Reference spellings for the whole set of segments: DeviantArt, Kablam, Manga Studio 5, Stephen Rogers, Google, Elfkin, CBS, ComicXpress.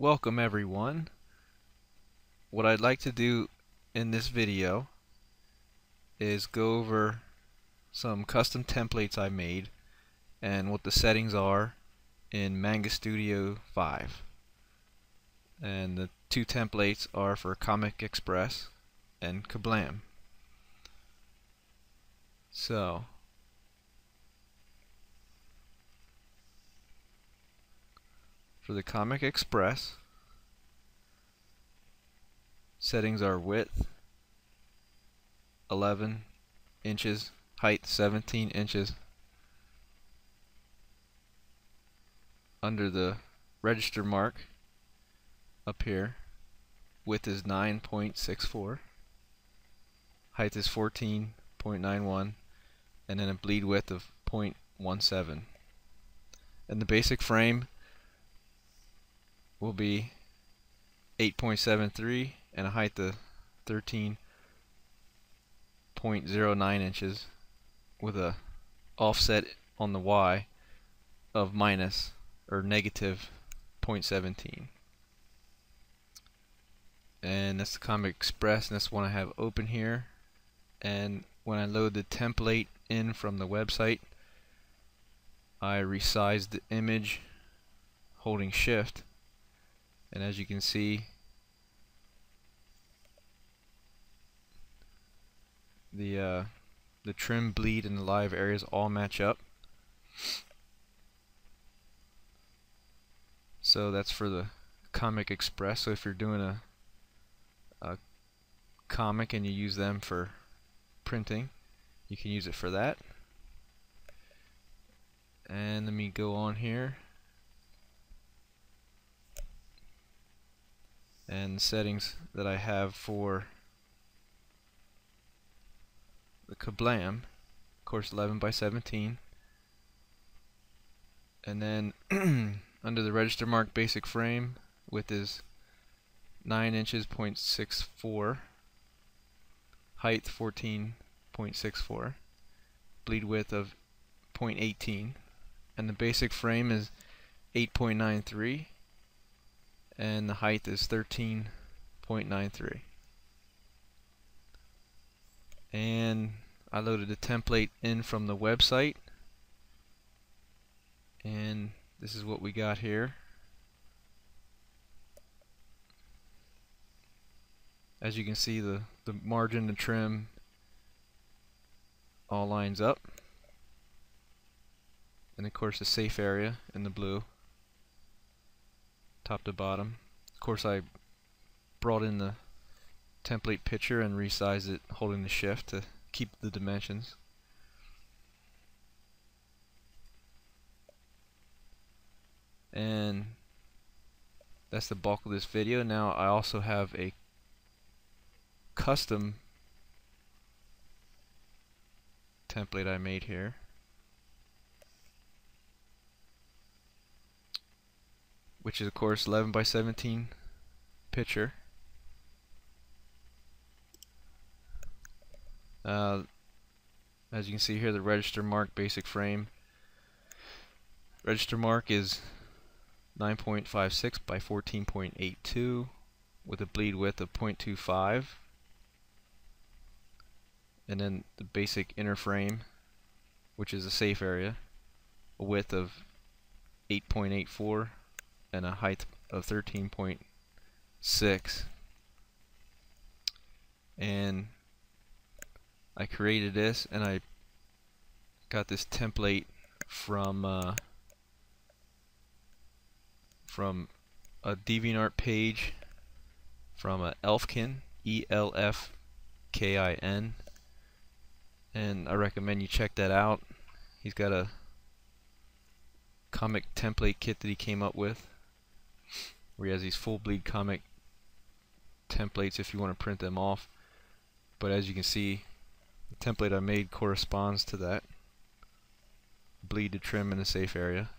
Welcome everyone. What I'd like to do in this video is go over some custom templates I made and what the settings are in Manga Studio 5. And the two templates are for ComicXpress and Kablam. So for the ComicXpress, settings are width 11 inches, height 17 inches. Under the register mark up here, width is 9.64, height is 14.91, and then a bleed width of 0.17. And the basic frame will be 8.73 and a height of 13.09 inches with a offset on the Y of minus or negative 0.17. And that's the ComicXpress, and that's one I have open here. And when I load the template in from the website, I resize the image holding shift. And as you can see, the trim, bleed, and the live areas all match up. So that's for the ComicXpress. So if you're doing a comic and you use them for printing, you can use it for that. And let me go on here. And settings that I have for the Kablam, of course, 11 by 17, and then under the register mark, basic frame, width is 9 inches, 0.64, height 14.64, bleed width of 0.18, and the basic frame is 8.93. and the height is 13.93. And I loaded the template in from the website, and this is what we got here. As you can see, the margin, the trim all lines up, and of course the safe area in the blue, top to bottom. Of course, I brought in the template picture and resized it holding the shift to keep the dimensions. And that's the bulk of this video. Now I also have a custom template I made here. Which is, of course, 11 by 17 picture. As you can see here, the register mark, basic frame. Register mark is 9.56 by 14.82 with a bleed width of 0.25. And then the basic inner frame, which is a safe area, a width of 8.84. and a height of 13.6. and I created this, and I got this template from a DeviantArt page from Elfkin, E-L-F-K-I-N, and I recommend you check that out. He's got a comic template kit that he came up with, where he has these full bleed comic templates if you want to print them off. But as you can see, the template I made corresponds to that bleed to trim in the safe area.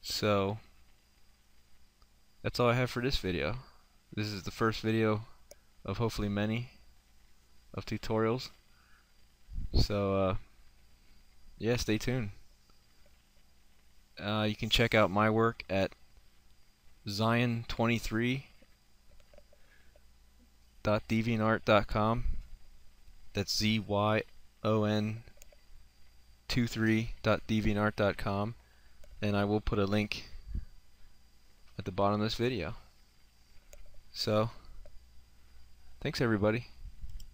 So that's all I have for this video. This is the first video of hopefully many of tutorials. So yeah, stay tuned. You can check out my work at zion23.deviantart.com. That's zyon23.deviantart.com, and I will put a link at the bottom of this video. So, thanks everybody.